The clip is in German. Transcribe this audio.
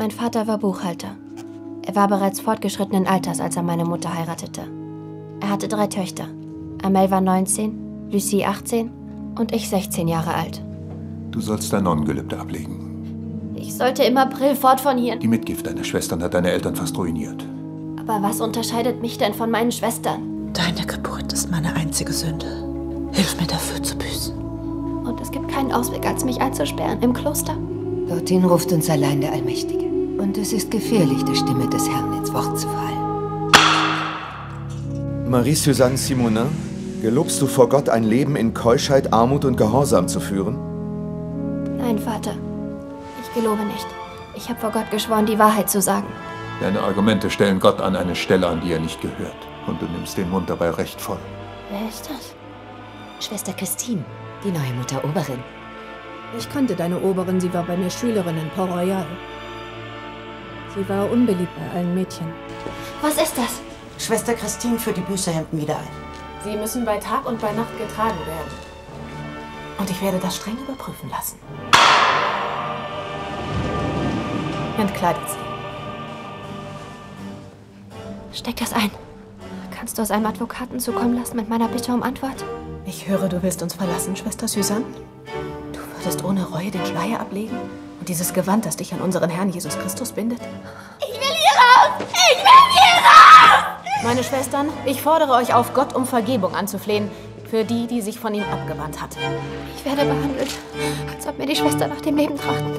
Mein Vater war Buchhalter. Er war bereits fortgeschrittenen Alters, als er meine Mutter heiratete. Er hatte 3 Töchter. Amel war 19, Lucie 18 und ich 16 Jahre alt. Du sollst dein Nonnengelübde ablegen. Ich sollte im April fort von hier. Die Mitgift deiner Schwestern hat deine Eltern fast ruiniert. Aber was unterscheidet mich denn von meinen Schwestern? Deine Geburt ist meine einzige Sünde. Hilf mir dafür zu büßen. Und es gibt keinen Ausweg, als mich einzusperren im Kloster. Dorthin ruft uns allein der Allmächtige. Und es ist gefährlich, der Stimme des Herrn ins Wort zu fallen. Marie-Suzanne Simonin, gelobst du vor Gott, ein Leben in Keuschheit, Armut und Gehorsam zu führen? Nein, Vater. Ich gelobe nicht. Ich habe vor Gott geschworen, die Wahrheit zu sagen. Deine Argumente stellen Gott an eine Stelle, an die er nicht gehört. Und du nimmst den Mund dabei recht voll. Wer ist das? Schwester Christine, die neue Mutteroberin. Ich kannte deine Oberin, sie war bei mir Schülerin in Port Royal. Sie war unbeliebt bei allen Mädchen. Was ist das? Schwester Christine führt die Büßerhemden wieder ein. Sie müssen bei Tag und bei Nacht getragen werden. Und ich werde das streng überprüfen lassen. Entkleidet sie. Steck das ein. Kannst du es einem Advokaten zukommen lassen mit meiner Bitte um Antwort? Ich höre, du willst uns verlassen, Schwester Suzanne. Du würdest ohne Reue den Schleier ablegen? Und dieses Gewand, das dich an unseren Herrn Jesus Christus bindet? Ich will hier raus! Ich will hier raus! Meine Schwestern, ich fordere euch auf, Gott um Vergebung anzuflehen für die, die sich von ihm abgewandt hat. Ich werde behandelt, als ob mir die Schwestern nach dem Leben trachten.